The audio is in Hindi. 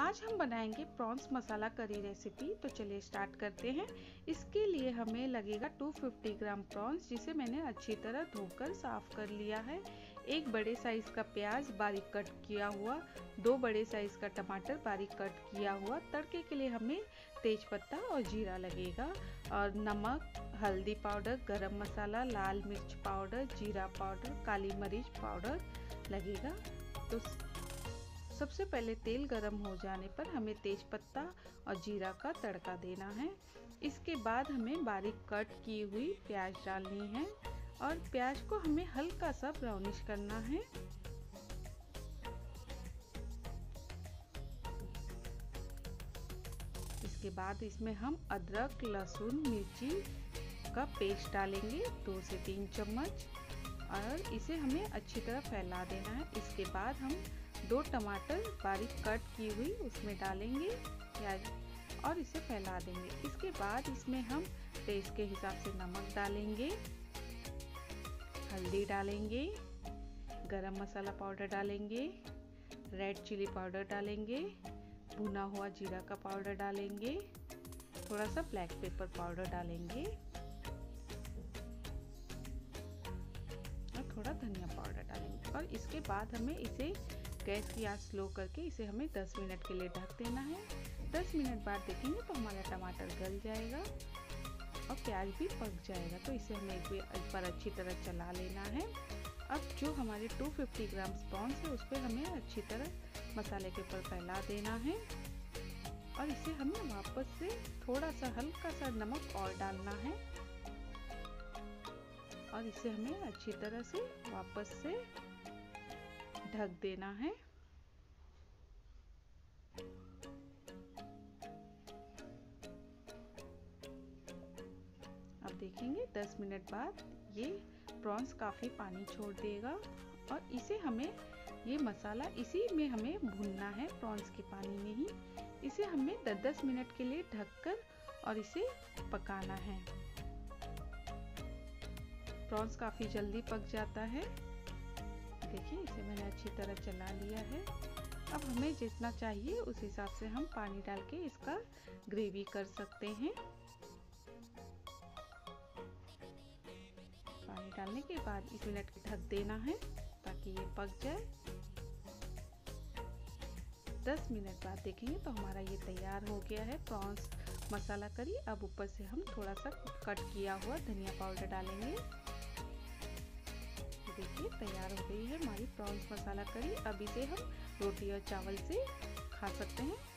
आज हम बनाएंगे प्रॉन्स मसाला करी रेसिपी। तो चलिए स्टार्ट करते हैं। इसके लिए हमें लगेगा 250 ग्राम प्रॉन्स, जिसे मैंने अच्छी तरह धोकर साफ कर लिया है। एक बड़े साइज़ का प्याज बारीक कट किया हुआ, दो बड़े साइज़ का टमाटर बारीक कट किया हुआ। तड़के के लिए हमें तेज़पत्ता और जीरा लगेगा, और नमक, हल्दी पाउडर, गरम मसाला, लाल मिर्च पाउडर, जीरा पाउडर, काली मिर्च पाउडर लगेगा। तो सबसे पहले तेल गरम हो जाने पर हमें तेज़पत्ता और जीरा का तड़का देना है। इसके बाद हमें बारीक कट की हुई प्याज डालनी है, और प्याज को हमें हल्का सा ब्राउनिश करना है। इसके बाद इसमें हम अदरक, लहसुन, मिर्ची का पेस्ट डालेंगे 2 से 3 चम्मच, और इसे हमें अच्छी तरह फैला देना है। इसके बाद हम 2 टमाटर बारीक कट की हुई उसमें डालेंगे प्याज और इसे फैला देंगे। इसके बाद इसमें हम टेस्ट के हिसाब से नमक डालेंगे, हल्दी डालेंगे, गरम मसाला पाउडर डालेंगे, रेड चिली पाउडर डालेंगे, भुना हुआ जीरा का पाउडर डालेंगे, थोड़ा सा ब्लैक पेपर पाउडर डालेंगे और थोड़ा धनिया पाउडर डालेंगे। और इसके बाद हमें इसे गैस की आंच स्लो करके इसे हमें 10 मिनट के लिए ढक देना है। 10 मिनट बाद देखेंगे तो हमारा टमाटर गल जाएगा और प्याज भी पक जाएगा। तो इसे हमें एक बार अच्छी तरह चला लेना है। अब जो हमारे 250 ग्राम प्रॉन्स है उस पर हमें अच्छी तरह मसाले के ऊपर फैला देना है, और इसे हमें वापस से थोड़ा सा हल्का सा नमक और डालना है, और इसे हमें अच्छी तरह से वापस से ढक देना है। अब देखेंगे 10 मिनट बाद ये प्रॉन्स काफ़ी पानी छोड़ देगा, और इसे हमें ये मसाला इसी में हमें भूनना है, प्रॉन्स के पानी में ही। इसे हमें 10 मिनट के लिए ढककर और इसे पकाना है। प्रॉन्स काफ़ी जल्दी पक जाता है। देखिए इसे मैंने अच्छी तरह चला लिया है। अब हमें जितना चाहिए उस हिसाब से हम पानी डाल के इसका ग्रेवी कर सकते हैं। पानी डालने के बाद 20 मिनट ढक देना है ताकि ये पक जाए। 10 मिनट बाद देखेंगे तो हमारा ये तैयार हो गया है प्रॉन्स मसाला करी। अब ऊपर से हम थोड़ा सा कट किया हुआ धनिया पाउडर डालेंगे। देखिए तैयार हो गई है हमारी प्रॉन्स मसाला करी। अब इसे हम रोटी और चावल से खा सकते हैं।